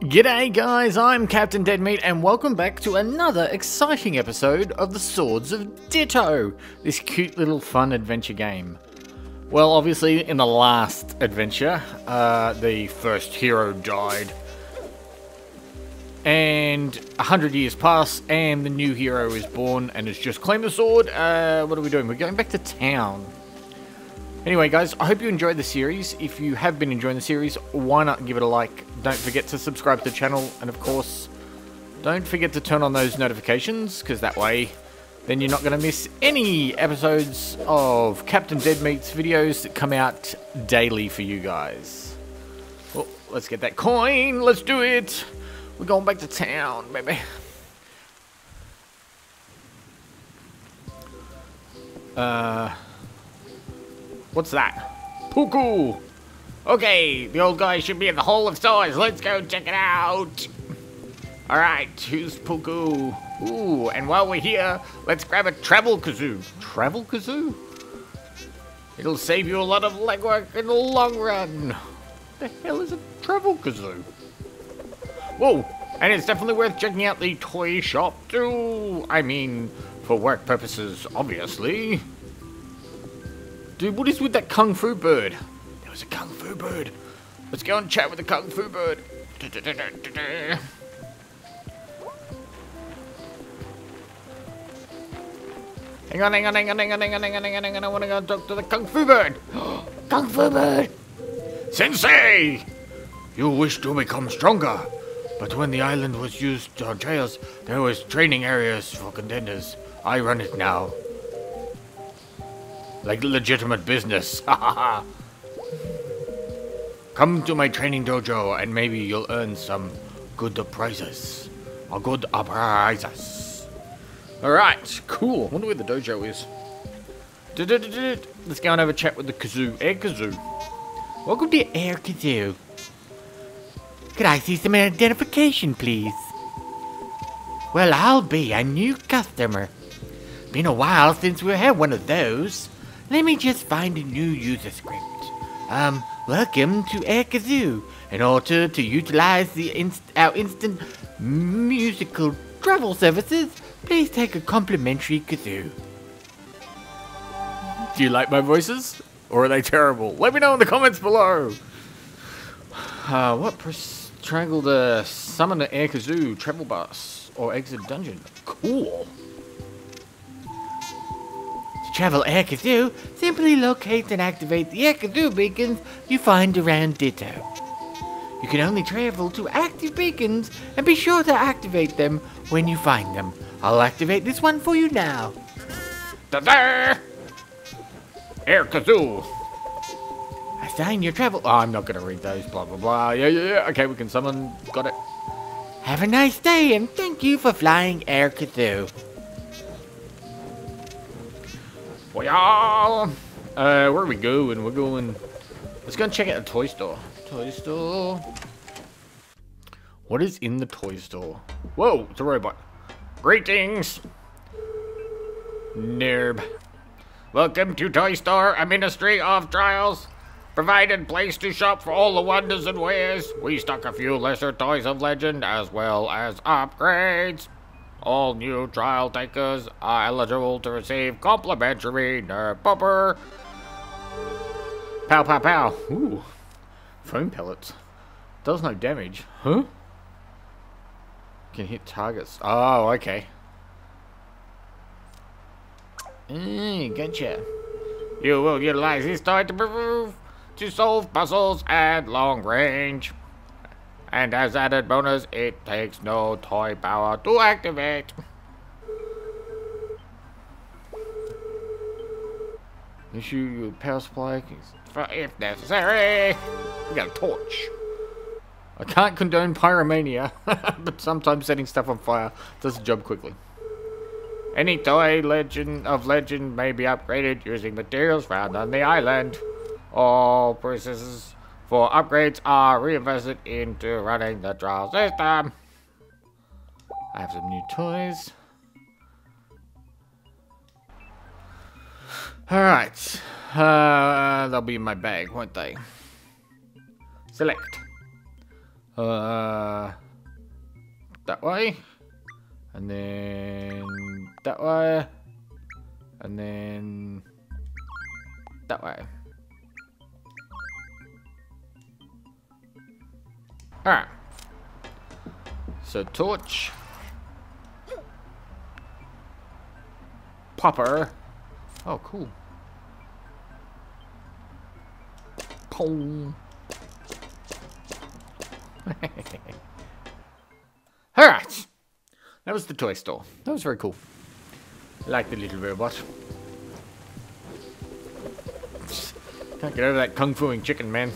G'day guys, I'm Captain Deadmeat and welcome back to another exciting episode of the Swords of Ditto, this cute little fun adventure game. Well, obviously in the last adventure, the first hero died and 100 years pass and the new hero is born and has just claimed the sword. What are we doing? We're going back to town. Anyway guys, I hope you enjoyed the series. If you have been enjoying the series, why not give it a like? Don't forget to subscribe to the channel, and of course, don't forget to turn on those notifications, because that way, then you're not going to miss any episodes of Captain Deadmeat's videos that come out daily for you guys. Oh, let's get that coin, let's do it! We're going back to town, baby. What's that? Puku! Okay, the old guy should be in the Hall of Toys. Let's go check it out. Alright, who's Puku? Ooh, and while we're here, let's grab a Travel Kazoo. Travel Kazoo? It'll save you a lot of legwork in the long run. The hell is a Travel Kazoo? Whoa, and it's definitely worth checking out the toy shop too. I mean, for work purposes, obviously. Dude, what is with that Kung Fu bird? There was a Kung Fu bird. Let's go and chat with the Kung Fu bird. Hang on, hang on, hang on, hang on, hang on, hang on, hang on, hang on. I want to go and talk to the Kung Fu bird. Kung Fu bird! Sensei! You wish to become stronger, but when the island was used on trials, there was training areas for contenders. I run it now. Like legitimate business, hahaha. Come to my training dojo and maybe you'll earn some good prizes. Or good prizes. Alright, cool. I wonder where the dojo is. Let's go and have a chat with the Kazoo. Air Kazoo. Welcome to Air Kiddo. Could I see some identification, please? Well, I'll be a new customer. Been a while since we had one of those. Let me just find a new user script. Welcome to Air Kazoo. In order to utilize the our instant musical travel services, please take a complimentary kazoo. Do you like my voices? Or are they terrible? Let me know in the comments below. What press triangle to summon the Air Kazoo travel bus or exit dungeon? Cool. Travel Air Kazoo, simply locate and activate the Air Kazoo beacons you find around Ditto. You can only travel to active beacons and be sure to activate them when you find them. I'll activate this one for you now. Ta-da! Air Kazoo! Assign your travel... Oh, I'm not going to read those, blah, blah, blah. Yeah, yeah, yeah. Okay, we can summon. Got it. Have a nice day and thank you for flying Air Kazoo. Well, y'all, where are we going? We're going, let's go and check out the toy store. Toy store. What is in the toy store? Whoa, it's a robot. Greetings. Nerb. Welcome to Toy Store, a ministry of trials. Provided place to shop for all the wonders and wares. We stock a few lesser toys of legend as well as upgrades. All new trial takers are eligible to receive complimentary Nerb popper. Pow, pow, pow. Ooh. Foam pellets. Does no damage. Huh? Can hit targets. Oh, okay. Gotcha. You will utilize this toy to solve puzzles at long range. And as added bonus, it takes no toy power to activate. Issue your power supply if necessary. We got a torch. I can't condone pyromania, but sometimes setting stuff on fire does the job quickly. Any toy of legend may be upgraded using materials found on the island. All processes for upgrades are reinvested into running the trial system. I have some new toys. Alright. They'll be in my bag, won't they? Select. that way, and then that way, and then that way. Alright. So torch. Popper. Oh, cool. Pong. Alright. That was the toy store. That was very cool. I like the little robot. Can't get over that kung-fuing chicken, man.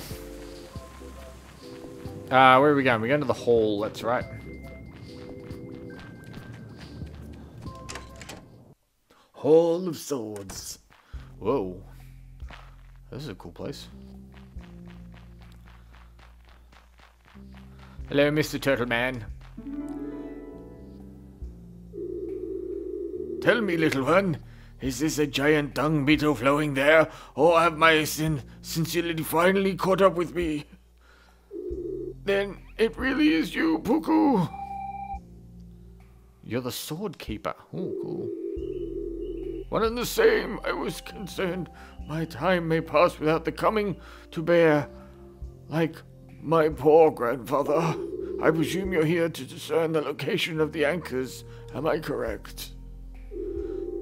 Where are we going? We're going to the hall, that's right. Hall of Swords. Whoa. This is a cool place. Hello, Mr. Turtle Man. Tell me, little one, is this a giant dung beetle flowing there, or have my sincerity finally caught up with me? Then it really is you, Puku. You're the sword keeper. Ooh, cool. One and the same. I was concerned my time may pass without the coming to bear, like my poor grandfather. I presume you're here to discern the location of the anchors. Am I correct?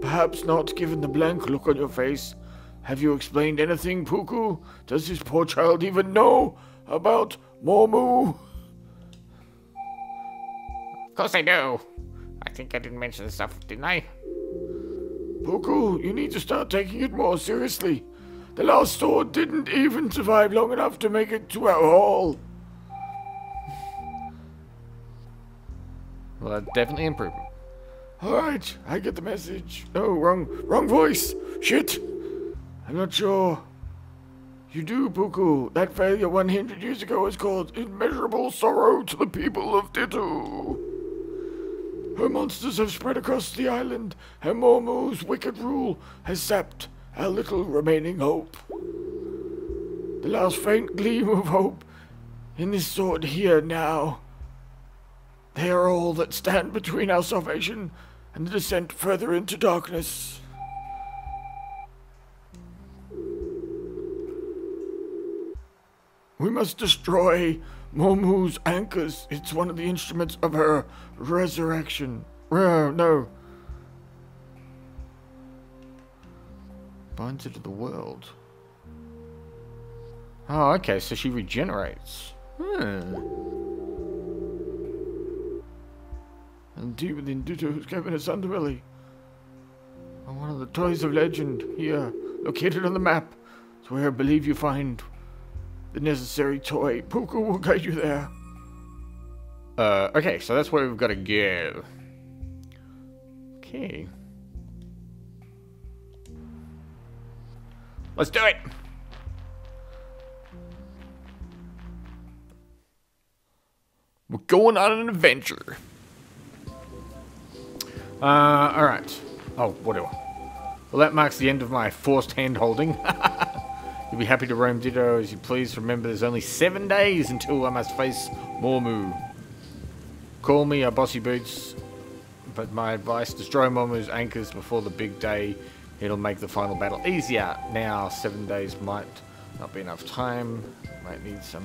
Perhaps not, given the blank look on your face. Have you explained anything, Puku? Does this poor child even know about Mormu? Of course I do. I think I didn't mention this stuff, didn't I? Puku, you need to start taking it more seriously. The last sword didn't even survive long enough to make it to our hall. Well, that's definitely an improvement. Alright, I get the message. No, wrong voice. Shit. I'm not sure. You do, Puku. That failure 100 years ago was called immeasurable sorrow to the people of Ditto. Her monsters have spread across the island, and Momu's wicked rule has sapped our little remaining hope. The last faint gleam of hope in this sword here now. They are all that stand between our salvation and the descent further into darkness. We must destroy Momu's anchors. It's one of the instruments of her resurrection. No. Binds it to the world. Oh, okay, so she regenerates. And deep within Ditto has given its underbelly. And one of the toys of legend here, located on the map, is where I believe you find the necessary toy. Puku will guide you there. Okay, so that's where we've got to go. Okay. Let's do it! We're going on an adventure. Alright. Oh, whatever. Well, that marks the end of my forced hand-holding. You'll be happy to roam Ditto as you please. Remember, there's only 7 days until I must face Mormu. Call me a bossy boots, but my advice, destroy Mormu's anchors before the big day. It'll make the final battle easier. Now, 7 days might not be enough time. Might need some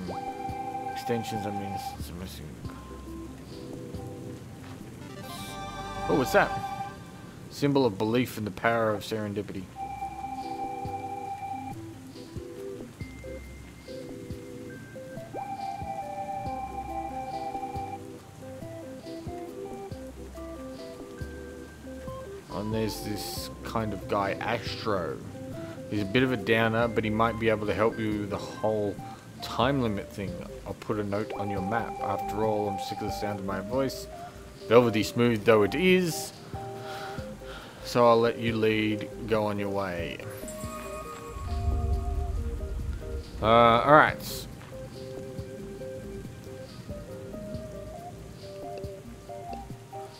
extensions. I mean, some missing. Oh, what's that? Symbol of belief in the power of serendipity. And there's this kind of guy, Astro. He's a bit of a downer, but he might be able to help you with the whole time limit thing. I'll put a note on your map. After all, I'm sick of the sound of my voice. Velvety smooth though it is. So I'll let you lead. Go on your way. Alright.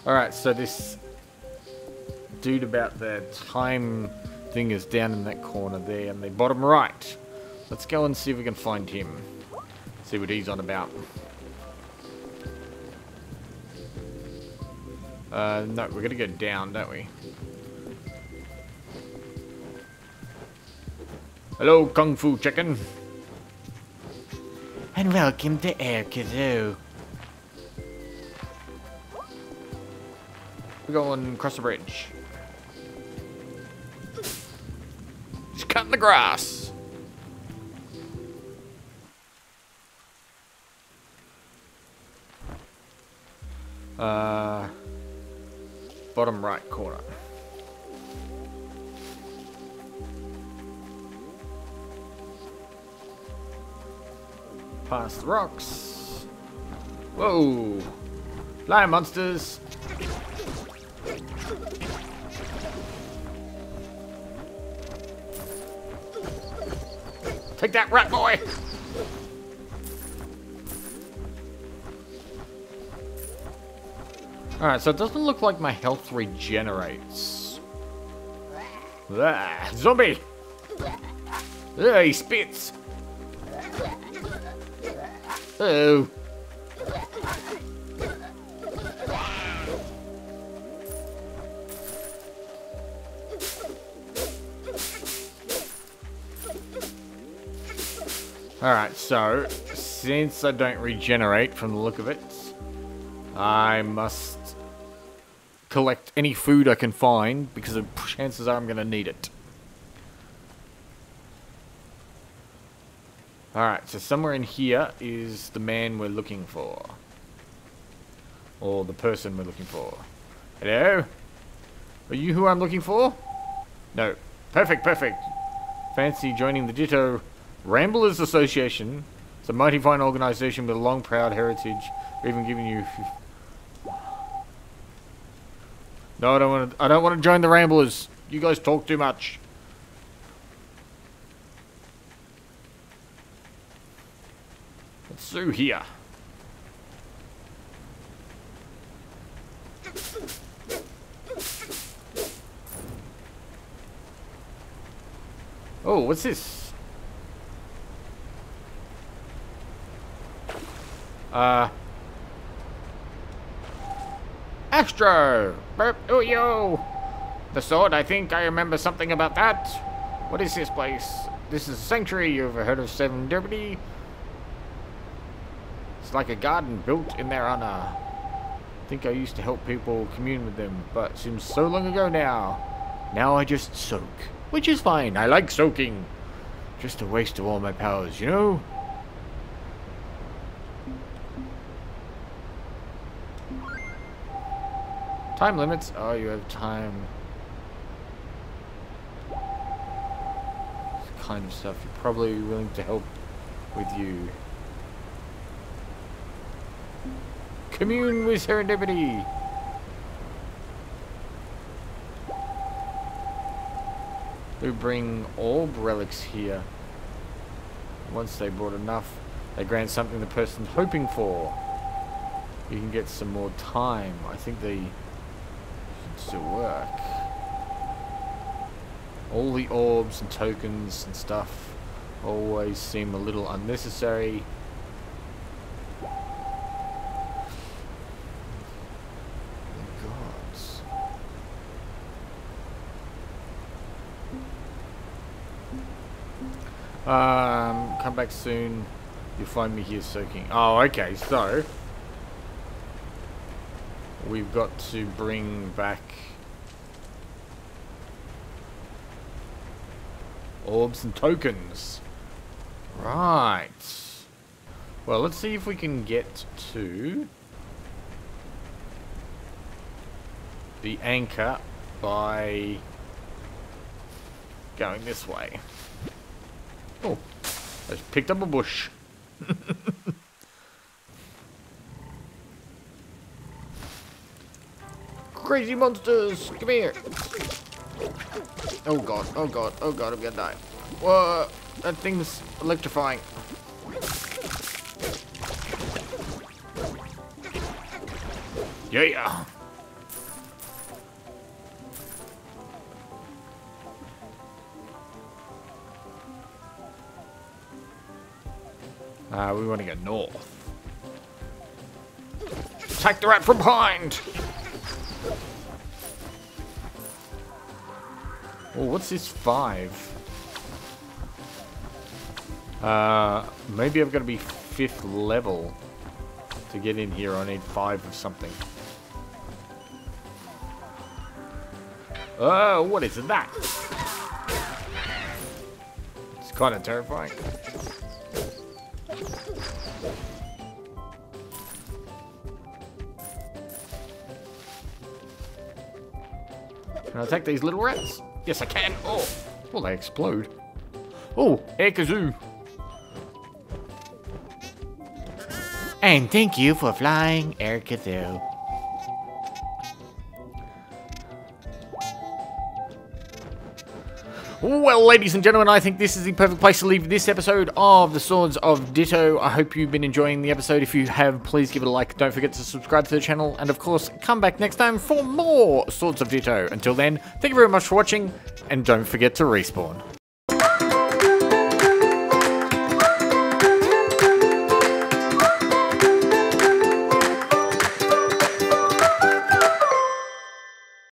Alright, so this dude about the time thing is down in that corner there in the bottom right. Let's go and see if we can find him. See what he's on about. No, we're gonna go down, don't we? Hello, Kung Fu Chicken. And welcome to Air Kazoo. We're going across the bridge. Just cutting the grass. Bottom right corner. Past the rocks. Whoa! Flying monsters! Take that, rat boy! Alright, so it doesn't look like my health regenerates. Ah, zombie! Ah, he spits! Oh. Alright, so, since I don't regenerate from the look of it, I must collect any food I can find, because the chances are I'm going to need it. Alright, so somewhere in here is the man we're looking for. Or the person we're looking for. Hello? Are you who I'm looking for? No. Perfect, perfect. Fancy joining the Ditto Ramblers Association. It's a mighty fine organization with a long, proud heritage. We're even giving you... No, I don't want to join the Ramblers. You guys talk too much. Through here. Oh, what's this? Astro! Burp, oh, yo! The sword, I think I remember something about that. What is this place? This is a sanctuary. You ever heard of Seven Derby? It's like a garden built in their honor. I think I used to help people commune with them, but seems so long ago now. Now I just soak, which is fine. I like soaking. Just a waste of all my powers, you know? Time limits? Oh, you have time. This kind of stuff you're probably willing to help with you. Commune with serendipity. We bring orb relics here. Once they brought enough, they grant something the person's hoping for. You can get some more time. I think they should still work. All the orbs and tokens and stuff always seem a little unnecessary. Come back soon. You'll find me here soaking. Oh, okay, so we've got to bring back orbs and tokens. Right. Well, let's see if we can get to the anchor by going this way. Oh, I just picked up a bush. Crazy monsters, come here. Oh god, oh god, oh god, I'm gonna die. Whoa, that thing's electrifying. Yeah. We want to go north. Attack the rat from behind! Oh, what's this 5? Maybe I've got to be 5th level to get in here. I need 5 of something. Oh, what is that? It's kind of terrifying. Can I attack these little rats? Yes, I can. Oh, well, they explode. Oh, Air Kazoo. And thank you for flying, Air Kiddo. Well, ladies and gentlemen, I think this is the perfect place to leave this episode of the Swords of Ditto. I hope you've been enjoying the episode. If you have, please give it a like. Don't forget to subscribe to the channel. And, of course, come back next time for more Swords of Ditto. Until then, thank you very much for watching, and don't forget to respawn.